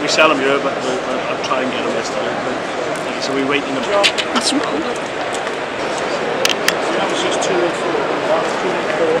We sell them here, but I'll try and get them this time. So we're waiting them. That's right. That was just 2 and 4.